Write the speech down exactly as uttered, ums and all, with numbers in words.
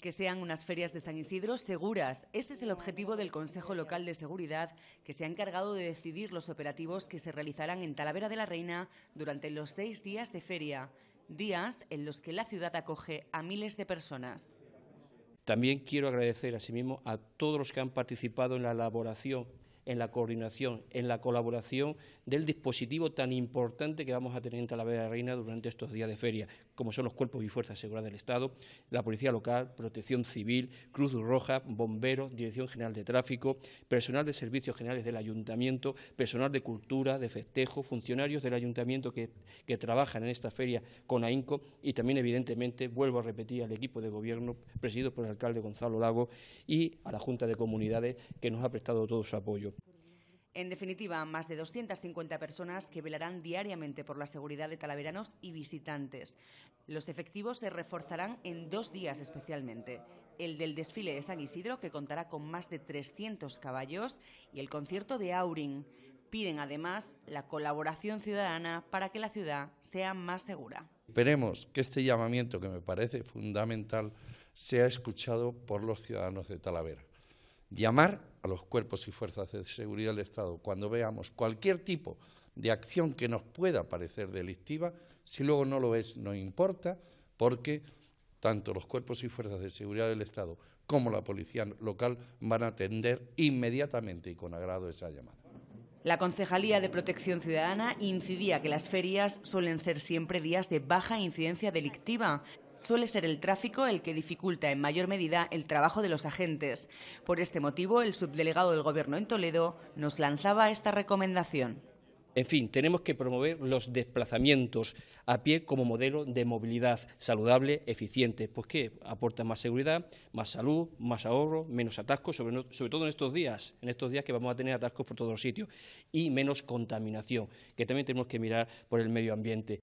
que sean unas ferias de San Isidro seguras. Ese es el objetivo del Consejo Local de Seguridad, que se ha encargado de decidir los operativos que se realizarán en Talavera de la Reina durante los seis días de feria, días en los que la ciudad acoge a miles de personas. También quiero agradecer asimismo a todos los que han participado en la elaboración, en la coordinación, en la colaboración del dispositivo tan importante que vamos a tener en Talavera de la Reina durante estos días de feria, como son los cuerpos y fuerzas de seguridad del Estado, la Policía Local, Protección Civil, Cruz Roja, Bomberos, Dirección General de Tráfico, personal de Servicios Generales del Ayuntamiento, personal de Cultura, de Festejo, funcionarios del Ayuntamiento que, que trabajan en esta feria con AINCO y también, evidentemente, vuelvo a repetir, al equipo de gobierno presidido por el alcalde Gonzalo Lago y a la Junta de Comunidades, que nos ha prestado todo su apoyo. En definitiva, más de doscientas cincuenta personas que velarán diariamente por la seguridad de talaveranos y visitantes. Los efectivos se reforzarán en dos días especialmente. El del desfile de San Isidro, que contará con más de trescientos caballos, y el concierto de Aurín. Piden además la colaboración ciudadana para que la ciudad sea más segura. Esperemos que este llamamiento, que me parece fundamental, sea escuchado por los ciudadanos de Talavera. Llamar a los cuerpos y fuerzas de seguridad del Estado cuando veamos cualquier tipo de acción que nos pueda parecer delictiva, si luego no lo es, no importa, porque tanto los cuerpos y fuerzas de seguridad del Estado como la policía local van a atender inmediatamente y con agrado esa llamada. La Concejalía de Protección Ciudadana incidía que las ferias suelen ser siempre días de baja incidencia delictiva. Suele ser el tráfico el que dificulta en mayor medida el trabajo de los agentes. Por este motivo, el subdelegado del Gobierno en Toledo nos lanzaba esta recomendación. En fin, tenemos que promover los desplazamientos a pie como modelo de movilidad saludable, eficiente. Pues que aporta más seguridad, más salud, más ahorro, menos atascos, sobre, no, sobre todo en estos días, en estos días que vamos a tener atascos por todos los sitios, y menos contaminación, que también tenemos que mirar por el medio ambiente.